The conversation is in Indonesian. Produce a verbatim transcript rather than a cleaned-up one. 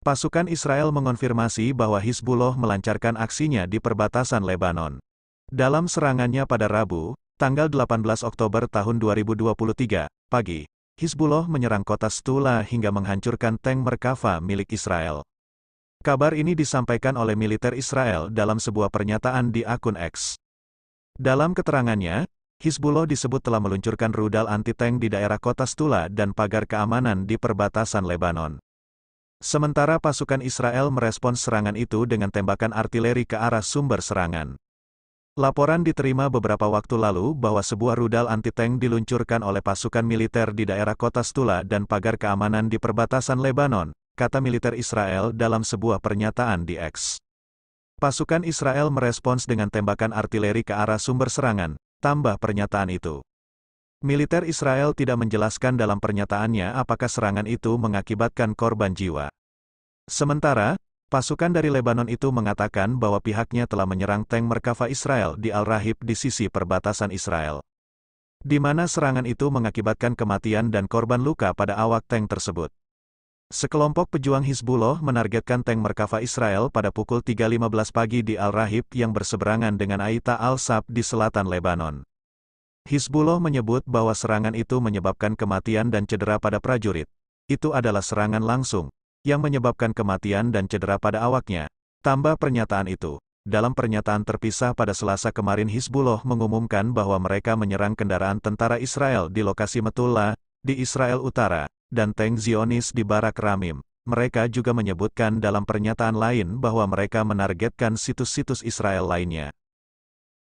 Pasukan Israel mengonfirmasi bahwa Hizbullah melancarkan aksinya di perbatasan Lebanon. Dalam serangannya pada Rabu, tanggal delapan belas Oktober tahun dua ribu dua puluh tiga, pagi, Hizbullah menyerang kota Shtula hingga menghancurkan tank Merkava milik Israel. Kabar ini disampaikan oleh militer Israel dalam sebuah pernyataan di akun X. Dalam keterangannya, Hizbullah disebut telah meluncurkan rudal anti-tank di daerah kota Shtula dan pagar keamanan di perbatasan Lebanon. Sementara pasukan Israel merespons serangan itu dengan tembakan artileri ke arah sumber serangan. Laporan diterima beberapa waktu lalu bahwa sebuah rudal anti-tank diluncurkan oleh pasukan militer di daerah kota Shtula dan pagar keamanan di perbatasan Lebanon, kata militer Israel dalam sebuah pernyataan di X. Pasukan Israel merespons dengan tembakan artileri ke arah sumber serangan, tambah pernyataan itu. Militer Israel tidak menjelaskan dalam pernyataannya apakah serangan itu mengakibatkan korban jiwa. Sementara, pasukan dari Lebanon itu mengatakan bahwa pihaknya telah menyerang tank Merkava Israel di Al-Rahib di sisi perbatasan Israel, di mana serangan itu mengakibatkan kematian dan korban luka pada awak tank tersebut. Sekelompok pejuang Hizbullah menargetkan tank Merkava Israel pada pukul tiga lewat lima belas pagi di Al-Rahib yang berseberangan dengan Aita al-Shaab di selatan Lebanon. Hizbullah menyebut bahwa serangan itu menyebabkan kematian dan cedera pada prajurit. Itu adalah serangan langsung yang menyebabkan kematian dan cedera pada awaknya, tambah pernyataan itu. Dalam pernyataan terpisah pada Selasa kemarin, Hizbullah mengumumkan bahwa mereka menyerang kendaraan tentara Israel di lokasi Metula, di Israel Utara, dan tank Zionis di Barak Ramim. Mereka juga menyebutkan dalam pernyataan lain bahwa mereka menargetkan situs-situs Israel lainnya.